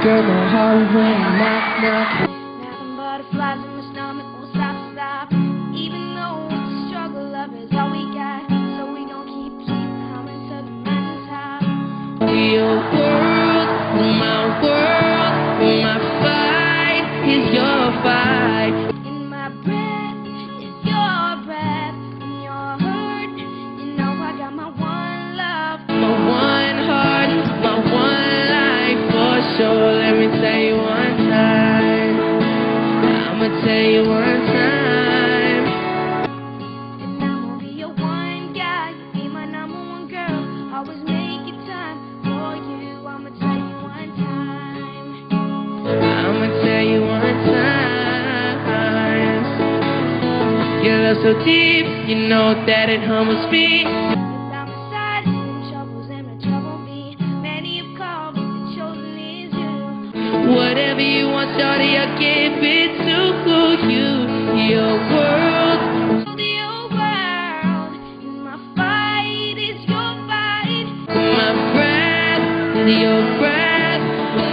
Girl, my heart is ringing, knock, knock. Nothing but a flies in my stomach, won't stop, stop. Even though it's a struggle, love is all we got. So we gon' keep coming to the mountain top. Your world, my world, my fight is your fight. In my breath is your breath, in your heart, you know I got my one love, my one heart, my one life for sure. Tell you one time, I'ma tell you one time. And I'ma be your one guy, you be my number one girl. Always make it time for you. I'ma tell you one time. I'ma tell you one time. Your love so deep, you know that it humbles me. Whatever you want, shawty, I give it to you. Your world, my fight is your fight. Your breath,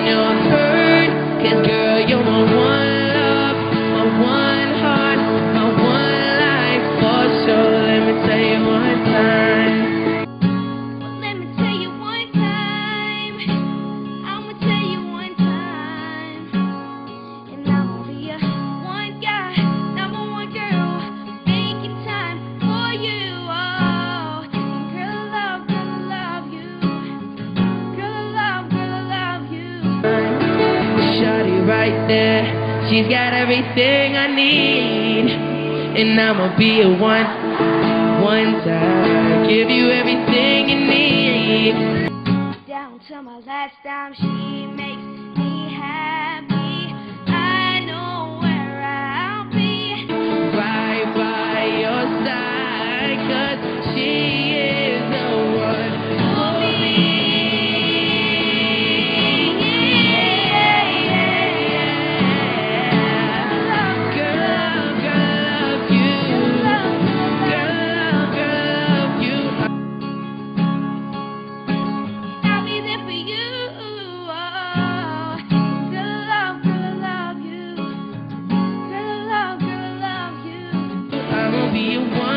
your hurt. 'Cause girl, you're my one love, my one heart, my one life for sure. Let me tell you one time. Well, let me tell you one time. I'ma tell you one time. Right there, she's got everything I need, and I'ma be a one time, give you everything you need. Down to my last dime, she makes me happy. I know where I'll be, right by your side, 'cause she is the one for me. Be one.